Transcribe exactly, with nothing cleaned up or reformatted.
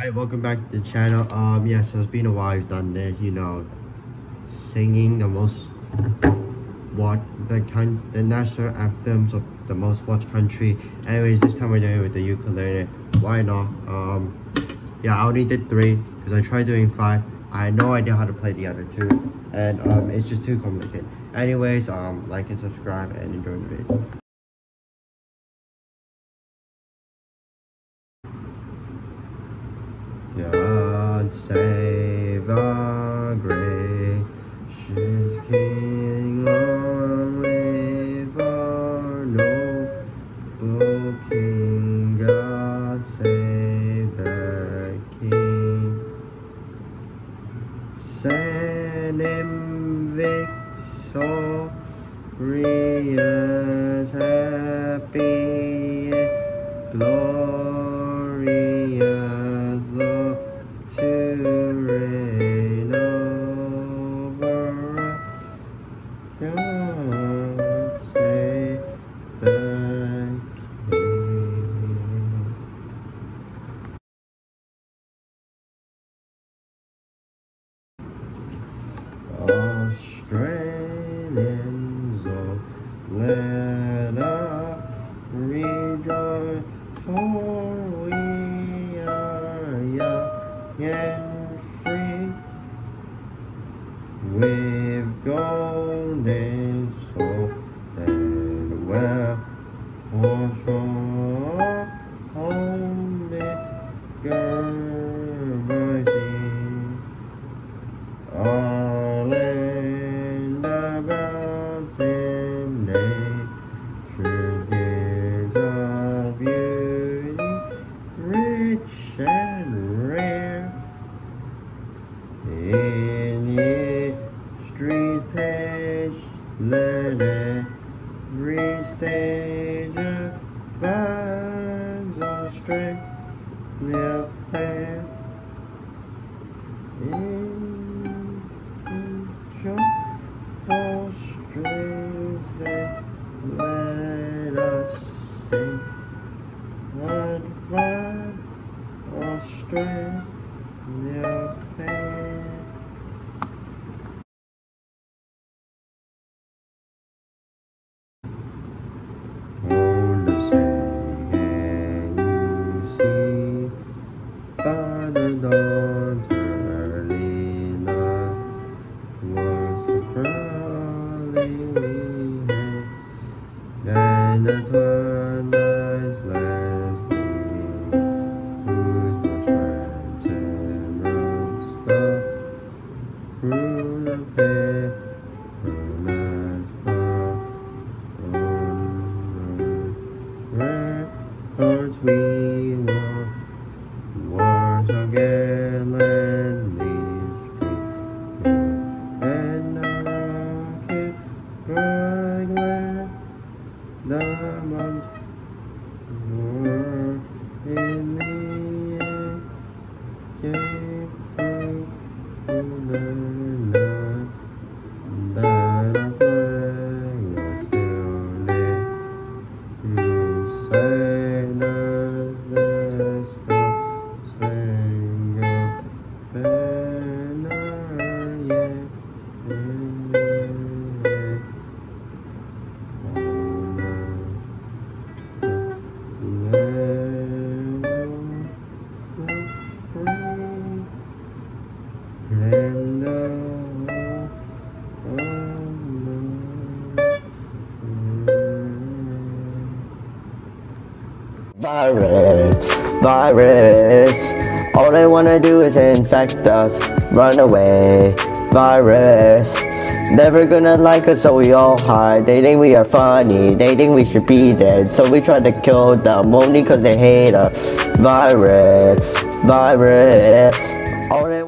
Hi, welcome back to the channel. Um yes, it's been a while. I've done this, you know, singing the most watch the con the national anthems of the most watched country. Anyways, this time we're doing it with the ukulele. Why not? Um yeah, I only did three because I tried doing five. I had no idea how to play the other two, and um it's just too complicated. Anyways, um like and subscribe and enjoy the video. God save our gracious King, long live our noble King, God save the King. Send him victorious, happy and glorious, God save the King. Australians, oh, let us rejoice, for we are young and free. We've gone and rare in history's page, let every stage finds Australia fair. In future for strength, let us sing advance Australia fair. On the sea, you see, by the dawn's early light, was the crawling we had, and the twilight's light. We were wars of gallantry, and the rocket were glad the months were in the air, came from the night, but the flag was still there. You say virus, virus, all they wanna do is infect us. Run away, virus, never gonna like us, so we all hide. They think we are funny, they think we should be dead, so we try to kill them only cause they hate us. Virus, virus, all they